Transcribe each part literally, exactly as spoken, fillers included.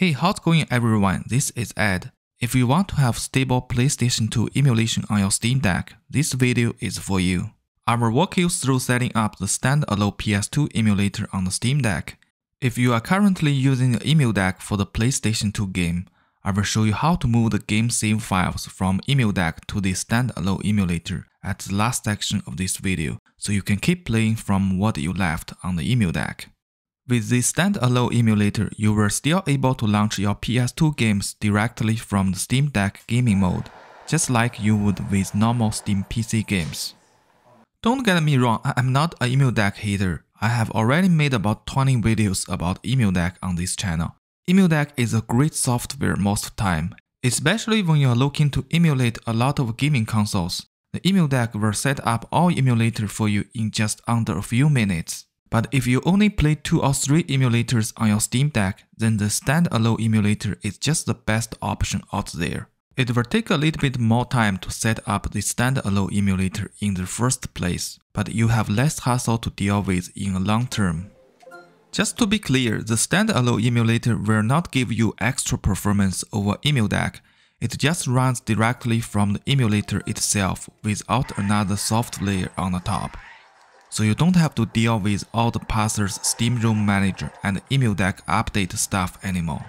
Hey, how's going everyone? This is Ed. If you want to have stable PlayStation two emulation on your Steam Deck, this video is for you. I will walk you through setting up the standalone P S two emulator on the Steam Deck. If you are currently using the EmuDeck for the PlayStation two game, I will show you how to move the game save files from EmuDeck to the standalone emulator at the last section of this video, so you can keep playing from what you left on the EmuDeck. With the standalone emulator, you were still able to launch your P S two games directly from the Steam Deck gaming mode, just like you would with normal Steam P C games. Don't get me wrong, I am not an EmuDeck hater. I have already made about twenty videos about EmuDeck on this channel. EmuDeck is a great software most of the time, especially when you are looking to emulate a lot of gaming consoles. The EmuDeck will set up all emulators for you in just under a few minutes. But if you only play two or three emulators on your Steam Deck, then the standalone emulator is just the best option out there. It will take a little bit more time to set up the standalone emulator in the first place, but you have less hassle to deal with in the long term. Just to be clear, the standalone emulator will not give you extra performance over EmuDeck. It just runs directly from the emulator itself without another soft layer on the top. So you don't have to deal with all the passers, Steam ROM Manager and EmuDeck update stuff anymore.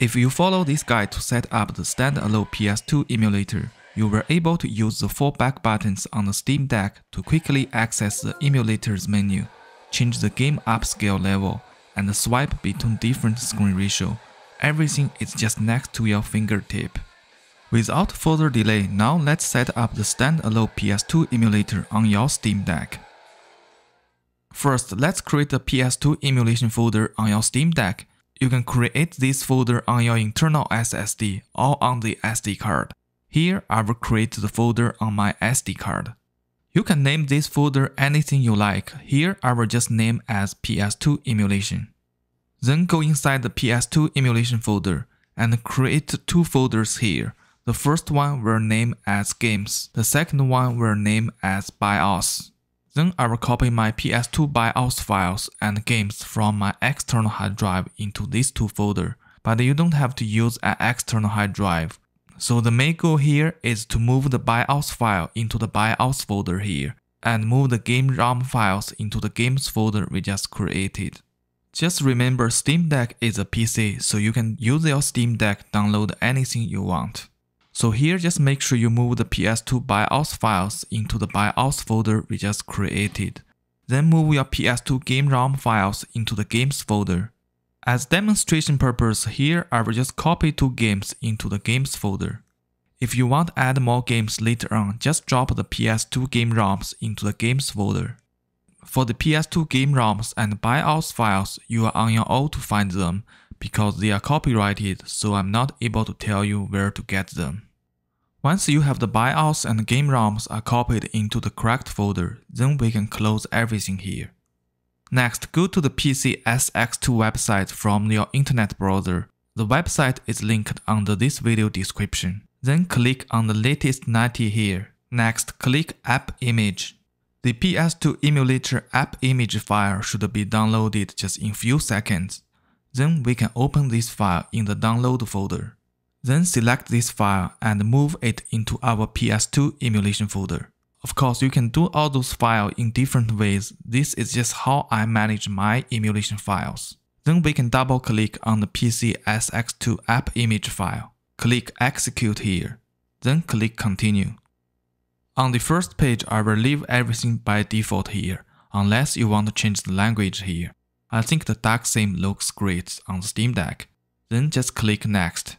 If you follow this guide to set up the standalone P S two emulator, you were able to use the four back buttons on the Steam Deck to quickly access the emulator's menu, change the game upscale level, and swipe between different screen ratio. Everything is just next to your fingertip. Without further delay, now let's set up the standalone P S two emulator on your Steam Deck. First, let's create a P S two emulation folder on your Steam Deck. You can create this folder on your internal S S D or on the S D card. Here, I will create the folder on my S D card. You can name this folder anything you like. Here, I will just name as P S two emulation. Then go inside the P S two emulation folder and create two folders here. The first one will name as Games. The second one will name as BIOS. Then I will copy my P S two BIOS files and games from my external hard drive into these two folders, but you don't have to use an external hard drive. So the main goal here is to move the BIOS file into the BIOS folder here, and move the game ROM files into the games folder we just created. Just remember, Steam Deck is a P C, so you can use your Steam Deck to download anything you want. So here, just make sure you move the P S two BIOS files into the BIOS folder we just created. Then move your P S two game ROM files into the games folder. As demonstration purpose, here I will just copy two games into the games folder. If you want to add more games later on, just drop the P S two game ROMs into the games folder. For the P S two game ROMs and BIOS files, you are on your own to find them, because they are copyrighted, so I'm not able to tell you where to get them. Once you have the BIOS and game ROMs are copied into the correct folder, then we can close everything here. Next, go to the P C S X two website from your internet browser. The website is linked under this video description. Then click on the latest ninety here. Next, click App Image. The P S two emulator app image file should be downloaded just in few seconds. Then we can open this file in the download folder. Then select this file and move it into our P S two emulation folder. Of course, you can do all those files in different ways. This is just how I manage my emulation files. Then we can double click on the P C S X two app image file. Click execute here. Then click continue. On the first page, I will leave everything by default here, unless you want to change the language here. I think the dark theme looks great on the Steam Deck. Then just click next.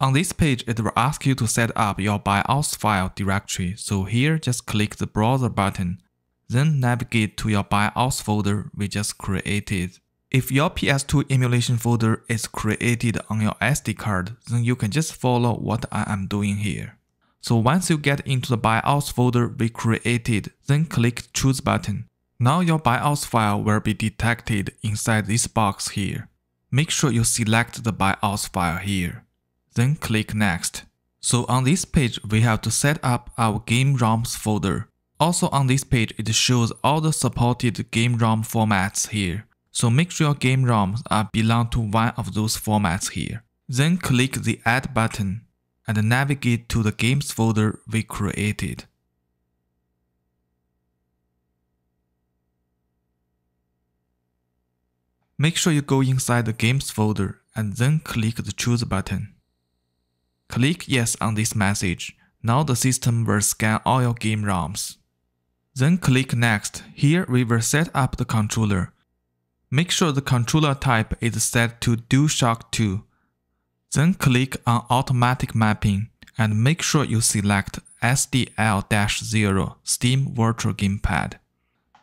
On this page, it will ask you to set up your BIOS file directory, so here just click the browser button, then navigate to your BIOS folder we just created. If your P S two emulation folder is created on your S D card, then you can just follow what I am doing here. So once you get into the BIOS folder we created, then click Choose button. Now your BIOS file will be detected inside this box here. Make sure you select the BIOS file here. Then click next. So on this page, we have to set up our game ROMs folder. Also on this page, it shows all the supported game ROM formats here. so make sure your game ROMs are belong to one of those formats here. Then click the Add button and navigate to the games folder we created. Make sure you go inside the games folder and then click the Choose button. Click Yes on this message. Now the system will scan all your game ROMs. Then click Next. Here we will set up the controller. Make sure the controller type is set to DualShock two. Then click on Automatic Mapping and make sure you select S D L zero Steam Virtual Gamepad.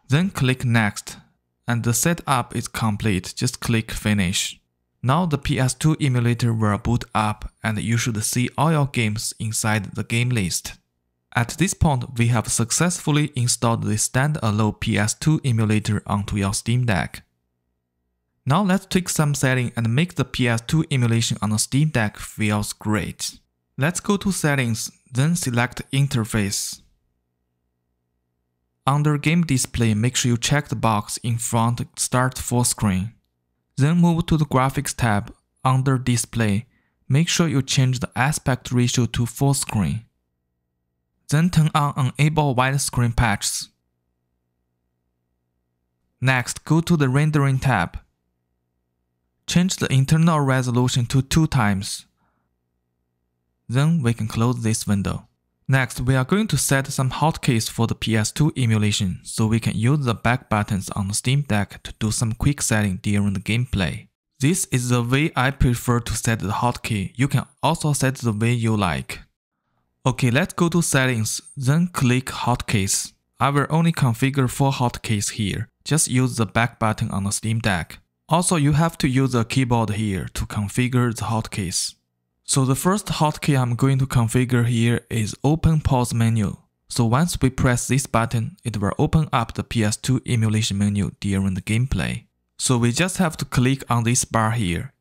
Then click Next. And the setup is complete, just click Finish. Now the P S two emulator will boot up and you should see all your games inside the game list. At this point, we have successfully installed the standalone P S two emulator onto your Steam Deck. Now let's tweak some settings and make the P S two emulation on the Steam Deck feels great. Let's go to Settings, then select Interface. Under Game Display, make sure you check the box in front Start Full Screen. Then move to the Graphics tab. Under Display, make sure you change the aspect ratio to full screen. Then turn on Enable Widescreen Patches. Next, go to the Rendering tab. Change the internal resolution to two times. Then we can close this window. Next, we are going to set some hotkeys for the P S two emulation, so we can use the back buttons on the Steam Deck to do some quick setting during the gameplay. This is the way I prefer to set the hotkey. You can also set the way you like. Okay, let's go to Settings, then click Hotkeys. I will only configure four hotkeys here. Just use the back button on the Steam Deck. Also, you have to use a keyboard here to configure the hotkeys. So the first hotkey I'm going to configure here is Open Pause Menu. So once we press this button, it will open up the P S two emulation menu during the gameplay. So we just have to click on this bar here,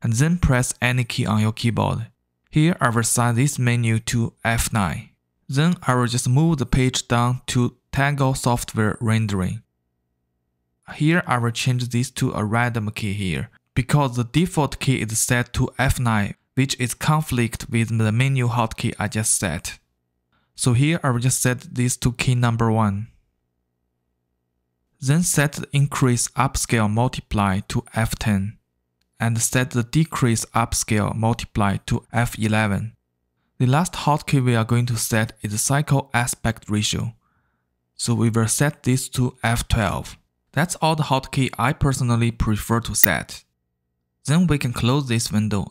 and then press any key on your keyboard. Here I will assign this menu to F nine. Then I will just move the page down to Tango Software Rendering. Here I will change this to a random key here, because the default key is set to F nine. Which is conflict with the menu hotkey I just set. So here I will just set this to key number one. Then set the increase upscale multiply to F ten and set the decrease upscale multiply to F eleven. The last hotkey we are going to set is cycle aspect ratio. So we will set this to F twelve. That's all the hotkey I personally prefer to set. Then we can close this window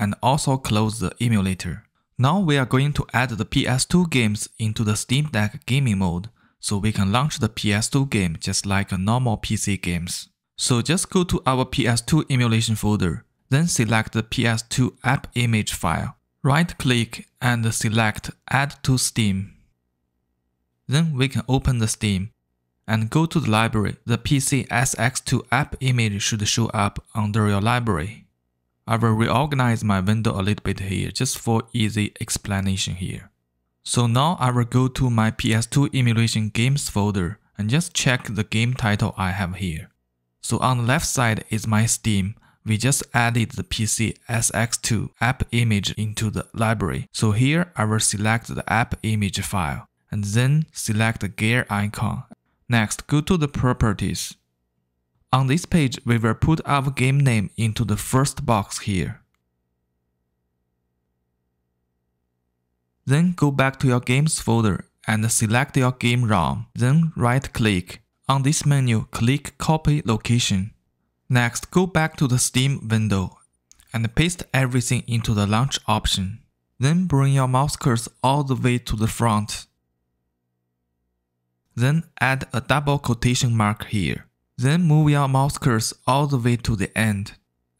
and also close the emulator. Now we are going to add the P S two games into the Steam Deck gaming mode, so we can launch the P S two game just like a normal P C games. So just go to our P S two emulation folder, then select the P S two app image file. Right click and select Add to Steam. Then we can open the Steam and go to the library. The P C S X two app image should show up under your library. I will reorganize my window a little bit here, just for easy explanation here. So now I will go to my P S two emulation games folder and just check the game title I have here. So on the left side is my Steam. We just added the P C S X two app image into the library. So here I will select the app image file and then select the gear icon. Next, go to the properties. On this page, we will put our game name into the first box here. Then go back to your games folder and select your game ROM. Then right click. On this menu, click Copy Location. Next, go back to the Steam window and paste everything into the launch option. Then bring your mouse cursor all the way to the front. Then add a double quotation mark here. Then move your mouse cursor all the way to the end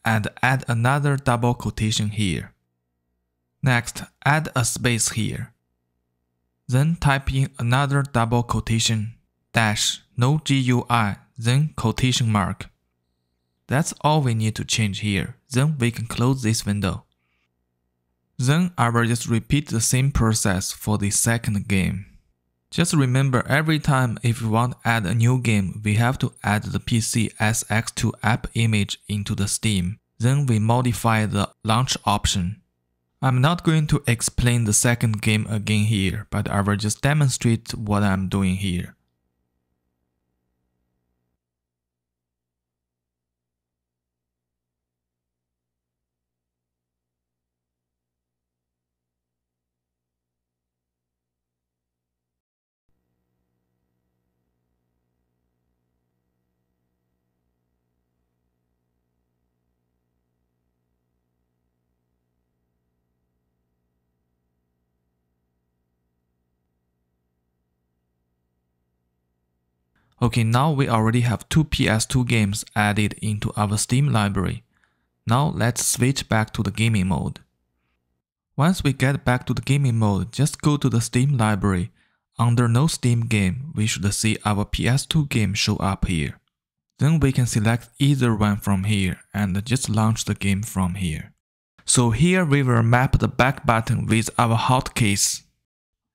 and add another double quotation here. Next, add a space here. Then type in another double quotation, dash, no G U I, then quotation mark. That's all we need to change here. Then we can close this window. Then I will just repeat the same process for the second game. Just remember, every time if you want to add a new game, we have to add the P C S X two app image into the Steam. Then we modify the launch option. I'm not going to explain the second game again here, but I will just demonstrate what I'm doing here. Okay, now we already have two P S two games added into our Steam library. Now let's switch back to the gaming mode. Once we get back to the gaming mode, just go to the Steam library. Under No Steam Game, we should see our P S two game show up here. Then we can select either one from here and just launch the game from here. So here we will map the back button with our hotkeys.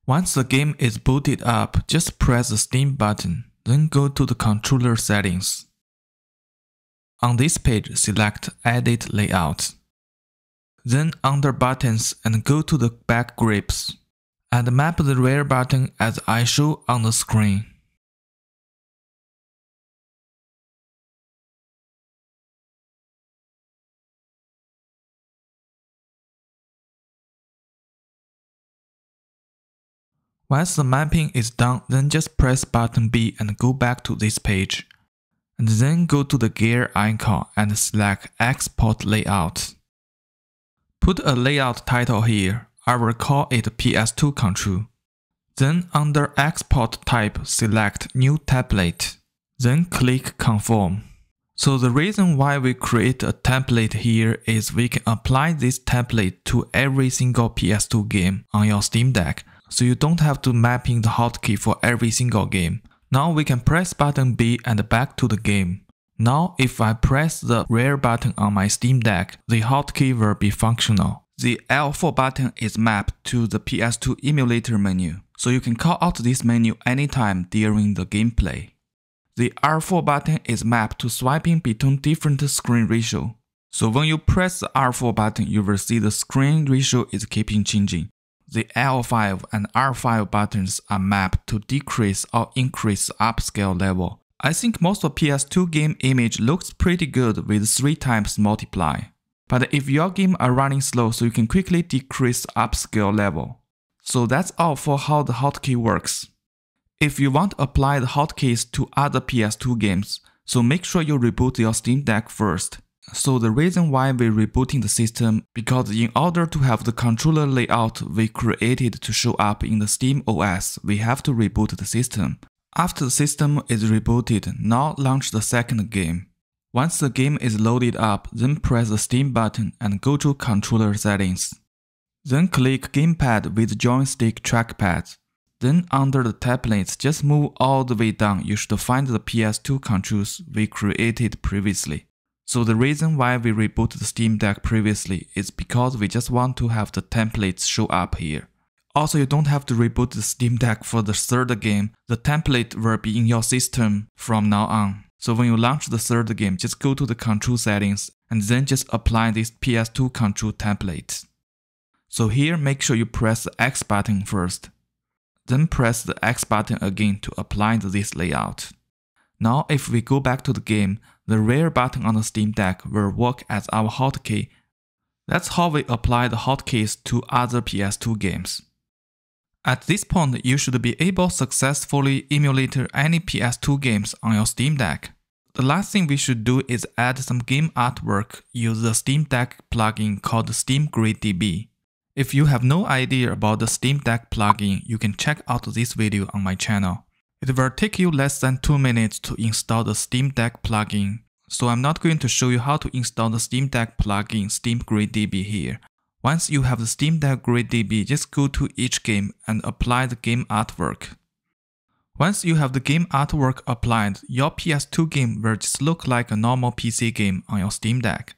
Once the game is booted up, just press the Steam button. Then go to the controller settings. On this page, select Edit Layout. Then under Buttons and go to the back grips. And map the rear button as I show on the screen. Once the mapping is done, then just press button B and go back to this page. And then go to the gear icon and select Export Layout. Put a layout title here. I will call it P S two Control. Then under Export Type, select New Template. Then click Conform. So the reason why we create a template here is we can apply this template to every single P S two game on your Steam Deck. So you don't have to mapping the hotkey for every single game. Now we can press button B and back to the game. Now if I press the rear button on my Steam Deck, the hotkey will be functional. The L four button is mapped to the P S two emulator menu, so you can call out this menu anytime during the gameplay. The R four button is mapped to swiping between different screen ratio. So when you press the R four button, you will see the screen ratio is keeping changing. The L five and R five buttons are mapped to decrease or increase upscale level. I think most of P S two game image looks pretty good with three times multiply. But if your game are running slow, so you can quickly decrease upscale level. So that's all for how the hotkey works. If you want to apply the hotkeys to other P S two games, so make sure you reboot your Steam Deck first. So the reason why we're rebooting the system, because in order to have the controller layout we created to show up in the Steam O S, we have to reboot the system. After the system is rebooted, now launch the second game. Once the game is loaded up, then press the Steam button and go to controller settings. Then click gamepad with joystick trackpad. Then under the templates, just move all the way down, you should find the P S two controls we created previously. So the reason why we rebooted the Steam Deck previously is because we just want to have the templates show up here. Also, you don't have to reboot the Steam Deck for the third game. The template will be in your system from now on. So when you launch the third game, just go to the control settings and then just apply this P S two control template. So here, make sure you press the X button first. Then press the X button again to apply this layout. Now if we go back to the game, the rear button on the Steam Deck will work as our hotkey. That's how we apply the hotkeys to other P S two games. At this point, you should be able to successfully emulate any P S two games on your Steam Deck. The last thing we should do is add some game artwork using the Steam Deck plugin called SteamGridDB. If you have no idea about the Steam Deck plugin, you can check out this video on my channel. It will take you less than two minutes to install the Steam Deck plugin, so I'm not going to show you how to install the Steam Deck plugin SteamGridDB here. Once you have the Steam Deck GridDB, just go to each game and apply the game artwork. Once you have the game artwork applied, your P S two game will just look like a normal P C game on your Steam Deck.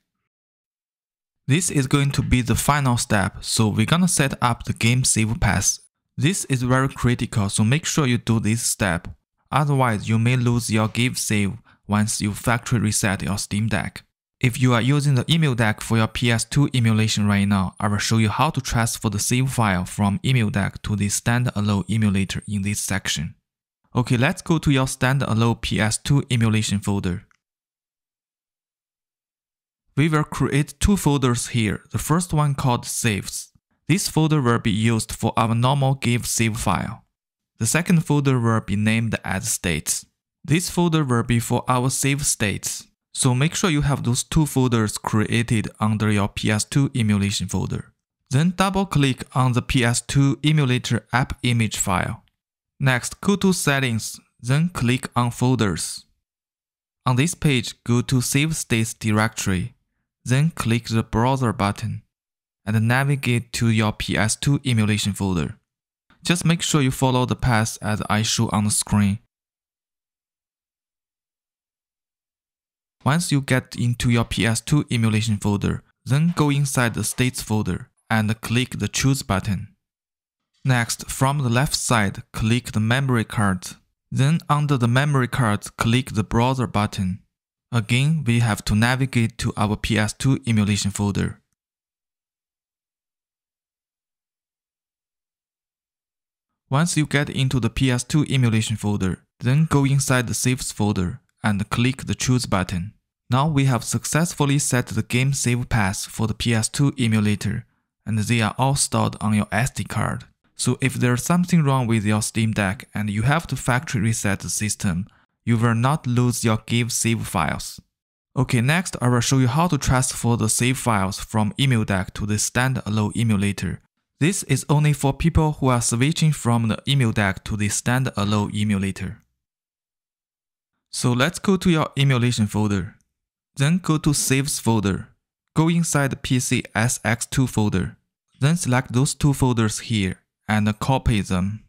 This is going to be the final step, so we're gonna set up the game save path. This is very critical, so make sure you do this step. Otherwise, you may lose your game save once you factory reset your Steam Deck. If you are using the EmuDeck for your P S two emulation right now, I will show you how to transfer the save file from EmuDeck to the standalone emulator in this section. Okay, let's go to your standalone P S two emulation folder. We will create two folders here, the first one called Saves. This folder will be used for our normal game save file. The second folder will be named as States. This folder will be for our save states. So make sure you have those two folders created under your P S two emulation folder. Then double click on the P S two emulator app image file. Next, go to Settings, then click on Folders. On this page, go to Save States directory, then click the Browser button, and navigate to your P S two emulation folder. Just make sure you follow the path as I show on the screen. Once you get into your P S two emulation folder, then go inside the States folder and click the Choose button. Next, from the left side, click the Memory card. Then under the Memory card, click the Browser button. Again, we have to navigate to our P S two emulation folder. Once you get into the P S two emulation folder, then go inside the Saves folder and click the Choose button. Now we have successfully set the game save paths for the P S two emulator, and they are all stored on your S D card. So if there's something wrong with your Steam Deck and you have to factory reset the system, you will not lose your game save files. Okay, next I will show you how to transfer the save files from EmuDeck to the standalone emulator. This is only for people who are switching from the EmuDeck to the standalone emulator. So let's go to your emulation folder. Then go to Saves folder. Go inside the P C S X two folder. Then select those two folders here and copy them.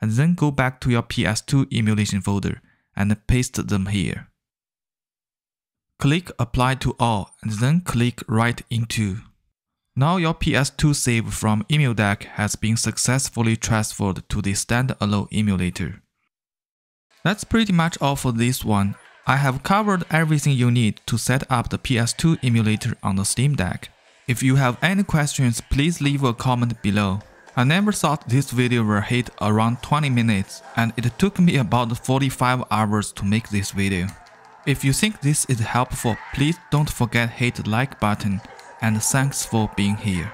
And then go back to your P S two emulation folder and paste them here. Click Apply to All and then click Write Into. Now your P S two save from EmuDeck has been successfully transferred to the standalone emulator. That's pretty much all for this one. I have covered everything you need to set up the P S two emulator on the Steam Deck. If you have any questions, please leave a comment below. I never thought this video will hit around twenty minutes, and it took me about forty-five hours to make this video. If you think this is helpful, please don't forget to hit the like button, and thanks for being here.